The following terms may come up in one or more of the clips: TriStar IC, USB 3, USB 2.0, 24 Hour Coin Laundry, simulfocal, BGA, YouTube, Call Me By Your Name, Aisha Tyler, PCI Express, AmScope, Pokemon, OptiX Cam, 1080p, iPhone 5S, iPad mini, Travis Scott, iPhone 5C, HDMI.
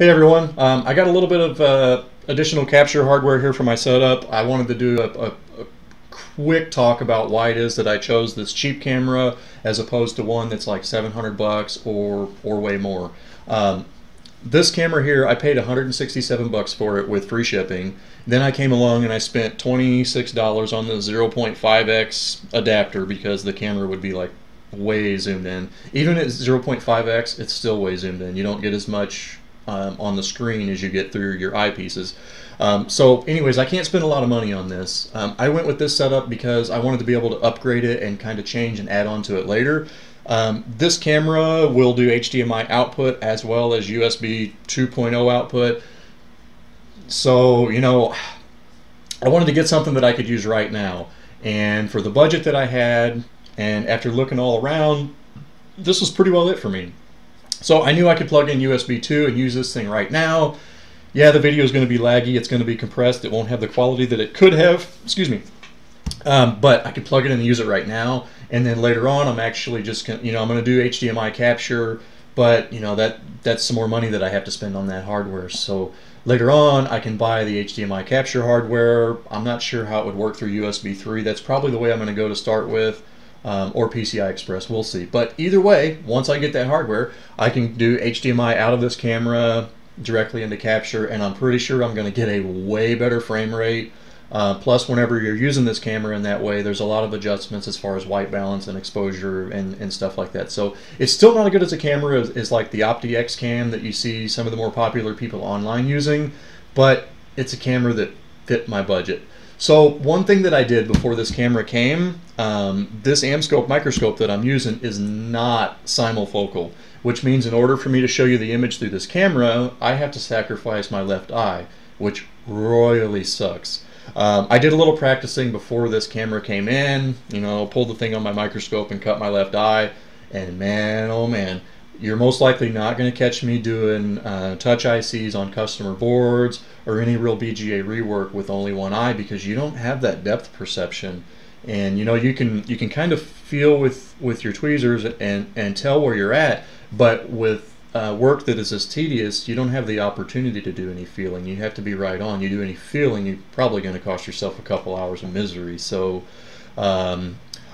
Hey everyone, I got a little bit of additional capture hardware here for my setup. I wanted to do a quick talk about why it is that I chose this cheap camera as opposed to one that's like $700 or way more. This camera here, I paid $167 for it with free shipping. Then I came along and I spent $26 on the 0.5x adapter because the camera would be like way zoomed in. Even at 0.5x, it's still way zoomed in. You don't get as much on the screen as you get through your eyepieces. So anyways, I can't spend a lot of money on this. I went with this setup because I wanted to be able to upgrade it and kind of change and add on to it later. This camera will do HDMI output as well as USB 2.0 output. So, you know, I wanted to get something that I could use right now. And for the budget that I had, and after looking all around, this was pretty well it for me. So I knew I could plug in USB 2 and use this thing right now. Yeah, the video is going to be laggy. It's going to be compressed. It won't have the quality that it could have. Excuse me. But I could plug it in and use it right now. And then later on, I'm actually just going to, you know, I'm going to do HDMI capture. But, you know, that's some more money that I have to spend on that hardware. So later on, I can buy the HDMI capture hardware. I'm not sure how it would work through USB 3. That's probably the way I'm going to go to start with. Or PCI Express, we'll see. But either way, once I get that hardware, I can do HDMI out of this camera directly into capture, and I'm pretty sure I'm going to get a way better frame rate. Plus, whenever you're using this camera in that way, there's a lot of adjustments as far as white balance and exposure and stuff like that. So it's still not as good as a camera as like the OptiX Cam that you see some of the more popular people online using, but it's a camera that fit my budget. So one thing that I did before this camera came, this AmScope microscope that I'm using is not simulfocal, which means in order for me to show you the image through this camera, I have to sacrifice my left eye, which royally sucks. I did a little practicing before this camera came in, you know, pulled the thing on my microscope and cut my left eye, and man, oh man, you're most likely not going to catch me doing touch ICs on customer boards or any real BGA rework with only one eye because you don't have that depth perception. And you know, you can kind of feel with your tweezers and tell where you're at, but with work that is as tedious, you don't have the opportunity to do any feeling. You have to be right on. You do any feeling, you're probably going to cost yourself a couple hours of misery. So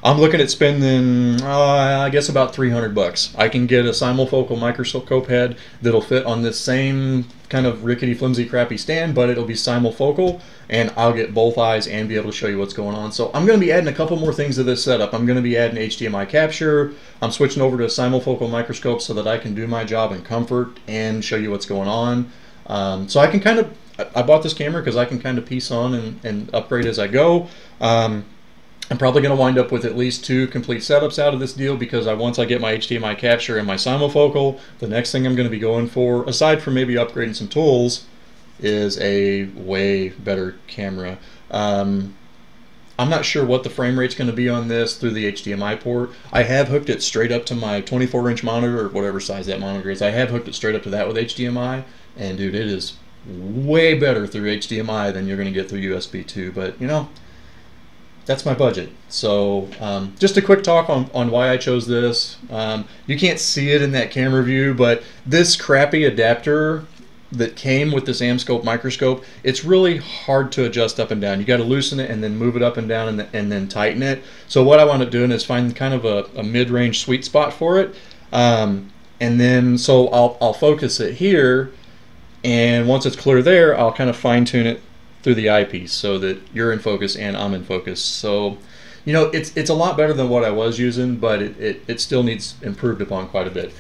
I'm looking at spending, I guess, about $300. I can get a simulfocal microscope head that'll fit on this same kind of rickety, flimsy, crappy stand, but it'll be simulfocal, and I'll get both eyes and be able to show you what's going on. So I'm going to be adding a couple more things to this setup. I'm going to be adding HDMI capture. I'm switching over to a simulfocal microscope so that I can do my job in comfort and show you what's going on. So I can kind of, I bought this camera because I can kind of piece on and upgrade as I go. I'm probably going to wind up with at least two complete setups out of this deal because once I get my HDMI capture and my simulfocal, the next thing I'm going to be going for, aside from maybe upgrading some tools, is a way better camera. I'm not sure what the frame rate's going to be on this through the HDMI port. I have hooked it straight up to my 24-inch monitor or whatever size that monitor is. I have hooked it straight up to that with HDMI, and dude, it is way better through HDMI than you're going to get through USB 2, but you know, that's my budget. So just a quick talk on why I chose this. You can't see it in that camera view, but this crappy adapter that came with this AmScope microscope, it's really hard to adjust up and down. You got to loosen it and then move it up and down and then tighten it. So what I wound up doing is find kind of a mid-range sweet spot for it. And then so I'll focus it here, and once it's clear there, I'll kind of fine-tune it through the eyepiece so that you're in focus and I'm in focus. So, you know, it's a lot better than what I was using, but it still needs improved upon quite a bit.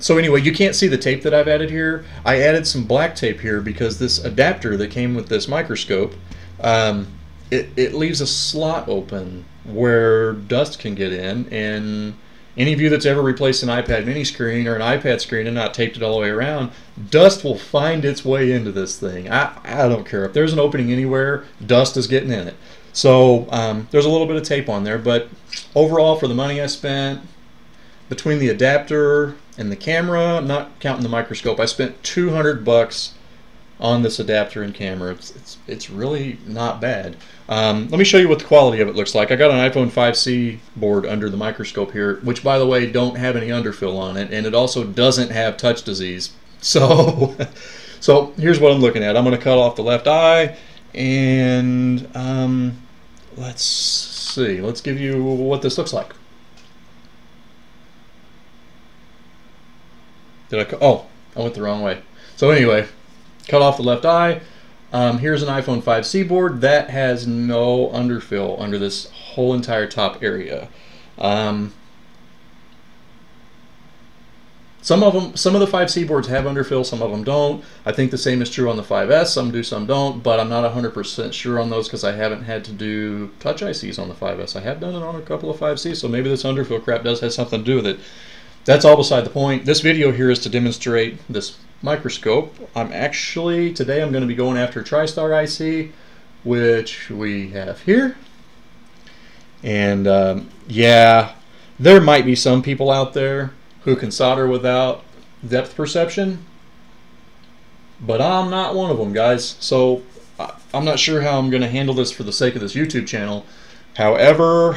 So anyway, you can't see the tape that I've added here. I added some black tape here because this adapter that came with this microscope, it leaves a slot open where dust can get in, and any of you that's ever replaced an iPad mini screen or an iPad screen and not taped it all the way around, dust will find its way into this thing. I don't care. If there's an opening anywhere, dust is getting in it. So there's a little bit of tape on there, but overall for the money I spent, between the adapter and the camera, I'm not counting the microscope, I spent $200 on this adapter and camera. It's really not bad. Let me show you what the quality of it looks like. I got an iPhone 5C board under the microscope here, which by the way don't have any underfill on it, and it also doesn't have touch disease. So here's what I'm looking at. I'm going to cut off the left eye, and let's see. Let's give you what this looks like. Oh, I went the wrong way. So anyway, cut off the left eye. Here's an iPhone 5C board that has no underfill under this whole entire top area. Some of the 5C boards have underfill, some of them don't. I think the same is true on the 5S, some do, some don't, but I'm not 100% sure on those because I haven't had to do touch ICs on the 5S. I have done it on a couple of 5Cs, so maybe this underfill crap does have something to do with it. That's all beside the point. This video here is to demonstrate this microscope. Today I'm going to be going after TriStar IC, which we have here. And yeah, there might be some people out there who can solder without depth perception, but I'm not one of them, guys. So I'm not sure how I'm going to handle this for the sake of this YouTube channel. However,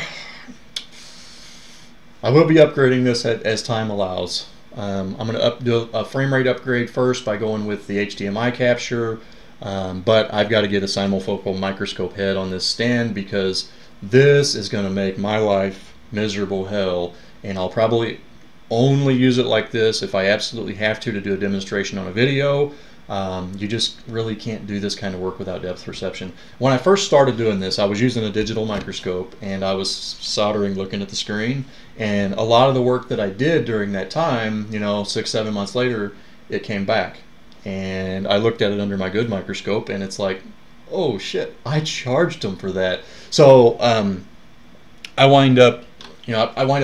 I will be upgrading this as time allows. I'm going to do a frame rate upgrade first by going with the HDMI capture, but I've got to get a simulfocal microscope head on this stand because this is going to make my life miserable hell, and I'll probably only use it like this if I absolutely have to do a demonstration on a video. You just really can't do this kind of work without depth perception. When I first started doing this, I was using a digital microscope and I was soldering looking at the screen, and a lot of the work that I did during that time, you know, 6-7 months later, it came back and I looked at it under my good microscope and it's like, oh shit, I charged them for that. So I wind up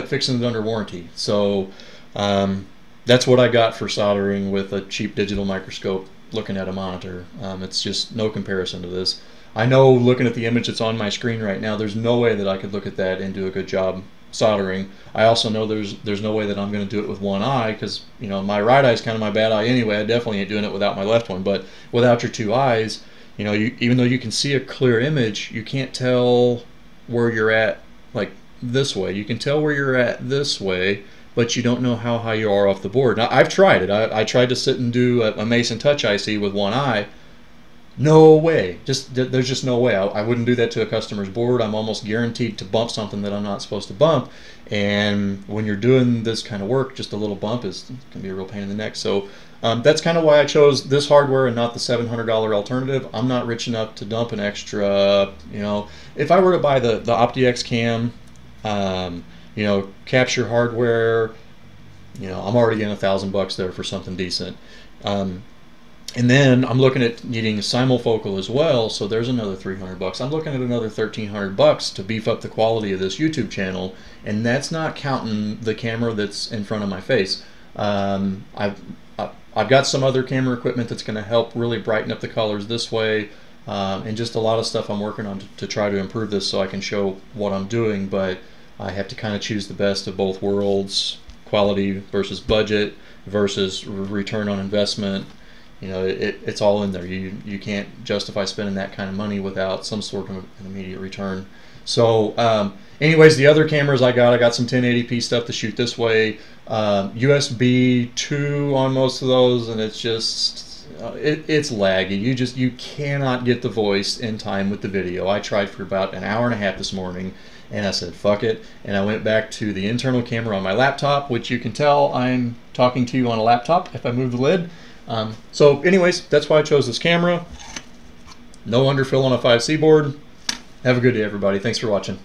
fixing it under warranty. So that's what I got for soldering with a cheap digital microscope looking at a monitor. It's just no comparison to this. I know looking at the image that's on my screen right now, there's no way that I could look at that and do a good job soldering. I also know there's no way that I'm going to do it with one eye because, you know, my right eye is kind of my bad eye anyway. I definitely ain't doing it without my left one. But without your two eyes, you know, even though you can see a clear image, you can't tell where you're at like this way. You can tell where you're at this way, but you don't know how high you are off the board. Now, I've tried it. I tried to sit and do a Mason Touch IC with one eye. No way. There's just no way. I wouldn't do that to a customer's board. I'm almost guaranteed to bump something that I'm not supposed to bump. And when you're doing this kind of work, just a little bump can be a real pain in the neck. So that's kind of why I chose this hardware and not the $700 alternative. I'm not rich enough to dump an extra, you know. If I were to buy the OptiX Cam, you know, capture hardware, you know, I'm already getting $1,000 there for something decent. And then I'm looking at needing simulfocal as well, so there's another $300. I'm looking at another $1,300 to beef up the quality of this YouTube channel, and that's not counting the camera that's in front of my face. I've got some other camera equipment that's going to help really brighten up the colors this way, and just a lot of stuff I'm working on to try to improve this so I can show what I'm doing, but I have to kind of choose the best of both worlds, quality versus budget versus return on investment. You know, it's all in there. You can't justify spending that kind of money without some sort of an immediate return. So anyways, the other cameras I got some 1080p stuff to shoot this way, USB 2 on most of those, and it's just, it's laggy. You cannot get the voice in time with the video. I tried for about an hour and a half this morning, and I said fuck it, and I went back to the internal camera on my laptop, which you can tell I'm talking to you on a laptop if I move the lid. So anyways, that's why I chose this camera. No underfill on a 5C board. Have a good day, everybody. Thanks for watching.